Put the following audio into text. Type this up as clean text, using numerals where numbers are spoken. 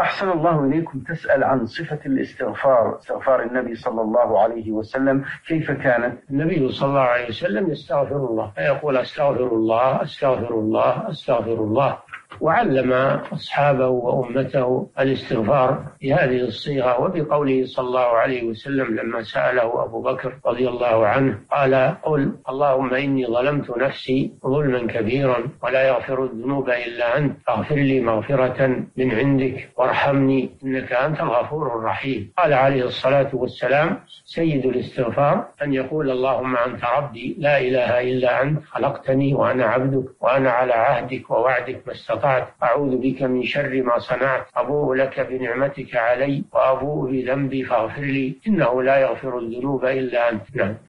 أحسن الله إليكم. تسأل عن صفة الاستغفار، استغفار النبي صلى الله عليه وسلم كيف كانت؟ النبي صلى الله عليه وسلم يستغفر الله، فيقول أستغفر الله أستغفر الله أستغفر الله، وعلم أصحابه وأمته الاستغفار بهذه الصيغة، وبقوله صلى الله عليه وسلم لما سأله أبو بكر رضي الله عنه قال قل اللهم إني ظلمت نفسي ظلما كبيرا ولا يغفر الذنوب إلا أنت فاغفر لي مغفرة من عندك وارحمني إنك أنت الغفور الرحيم. قال عليه الصلاة والسلام سيد الاستغفار أن يقول اللهم أنت ربي لا إله إلا أنت خلقتني وأنا عبدك وأنا على عهدك ووعدك ما استطعت أعوذ بك من شر ما صنعت أبوء لك بنعمتك علي وأبوء بذنبي فاغفر لي إنه لا يغفر الذنوب إلا أنت.